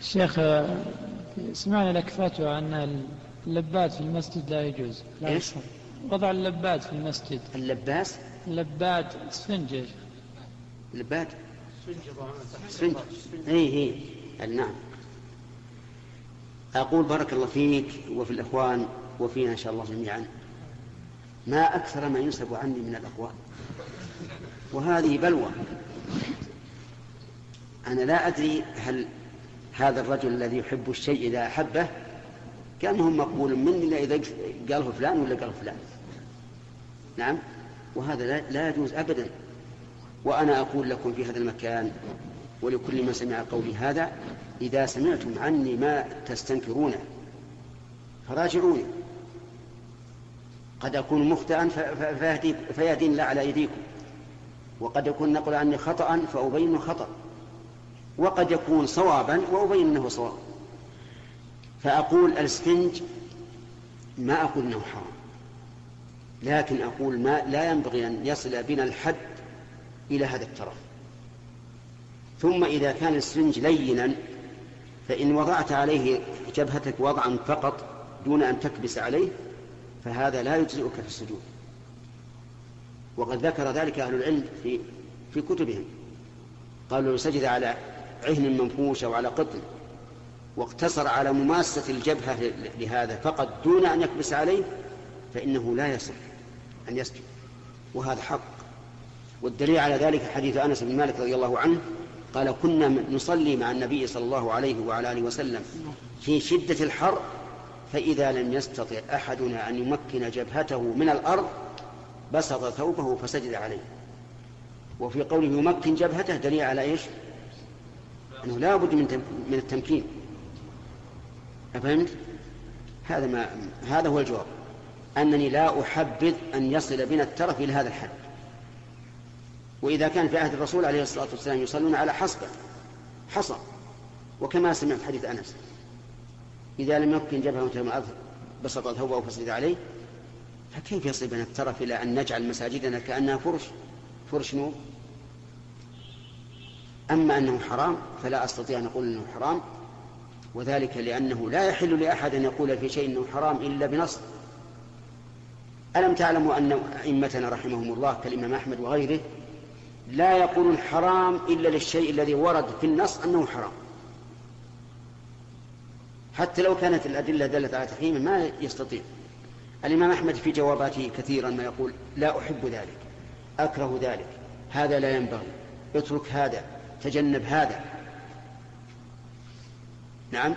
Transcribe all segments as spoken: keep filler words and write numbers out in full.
الشيخ سمعنا لك فتوى أن اللبات في المسجد لا يجوز. إيش؟ وضع اللبات في المسجد. اللباس؟ اللبات سفنجة. اللبات؟ سفنجة. إيه إيه نعم. أقول بارك الله فيك وفي الإخوان وفينا إن شاء الله جميعا. ما أكثر ما ينسب عني من الأقوال، وهذه بلوى. أنا لا أدري هل هذا الرجل الذي يحب الشيء إذا أحبه كان هم مقبول مني إذا قاله فلان ولا قاله فلان. نعم، وهذا لا يجوز أبدا. وأنا أقول لكم في هذا المكان ولكل من سمع قولي هذا، إذا سمعتم عني ما تستنكرونه فراجعوني، قد أكون مخطئا فيهدين لا على أيديكم، وقد أكون نقل عني خطأ فأبين خطأ، وقد يكون صوابا وأبين أنه صواب. فأقول السفنج ما أقول أنه حرام، لكن أقول ما لا ينبغي أن يصل بنا الحد إلى هذا الترف. ثم إذا كان السفنج لينا فإن وضعت عليه جبهتك وضعا فقط دون أن تكبس عليه فهذا لا يجزئك في السجود، وقد ذكر ذلك أهل العلم في, في كتبهم. قالوا سجد على عهن منفوش أو على قطن واقتصر على مماسة الجبهة لهذا فقط دون أن يكبس عليه فإنه لا يصح أن يسجد، وهذا حق. والدليل على ذلك حديث أنس بن مالك رضي الله عنه قال كنا نصلي مع النبي صلى الله عليه وعلى آله وسلم في شدة الحر، فإذا لم يستطع أحدنا أن يمكن جبهته من الأرض بسط ثوبه فسجد عليه. وفي قوله يمكن جبهته دليل على إيش؟ أنه لا بد من من التمكين. أفهمت؟ هذا ما هذا هو الجواب، أنني لا أحبذ أن يصل بنا الترف إلى هذا الحد. وإذا كان في عهد الرسول عليه الصلاة والسلام يصلون على حصبة حصى، وكما سمعت حديث أنس إذا لم يمكن جبهته بسط ثوبه فسجد عليه، فكيف يصل بنا الترف إلى أن نجعل مساجدنا كأنها فرش فرش نور؟ أما أنه حرام فلا أستطيع أن أقول أنه حرام، وذلك لأنه لا يحل لأحد أن يقول في شيء أنه حرام إلا بنص. ألم تعلموا أن أئمتنا رحمهم الله كالإمام أحمد وغيره لا يقولون حرام إلا للشيء الذي ورد في النص أنه حرام، حتى لو كانت الأدلة دلت على تحريمه ما يستطيع. الإمام أحمد في جواباته كثيرا ما يقول لا أحب ذلك، أكره ذلك، هذا لا ينبغي، اترك هذا، تجنب هذا. نعم،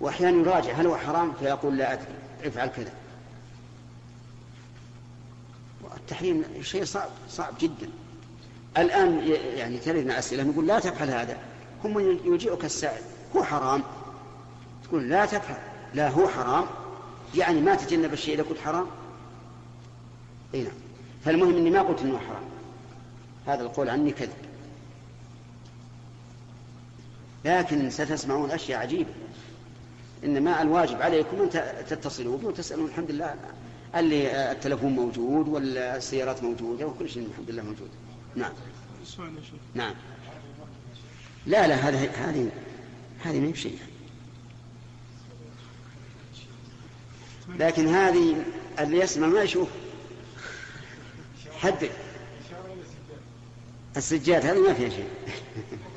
وأحيانا يراجع هل هو حرام فيقول لا أدري افعل كذا. والتحريم شيء صعب صعب جدا. الآن يعني تردنا أسئلة نقول لا تفعل هذا، هم يجيئك السائل هو حرام تقول لا تفعل، لا هو حرام يعني ما تجنب الشيء إذا كنت حرام. إيه نعم، فالمهم أني ما قلت أنه حرام، هذا القول عني كذب. لكن ستسمعون أشياء عجيبة، إنما الواجب عليكم أن تتصلوا بي وتسألون. الحمد لله اللي التلفون موجود والسيارات موجودة وكل شيء الحمد لله موجود. نعم نعم لا لا هذه هذه هذه ما هي بشيء، لكن هذه اللي يسمع ما يشوف. حد السجاد هذا ما فيها شيء.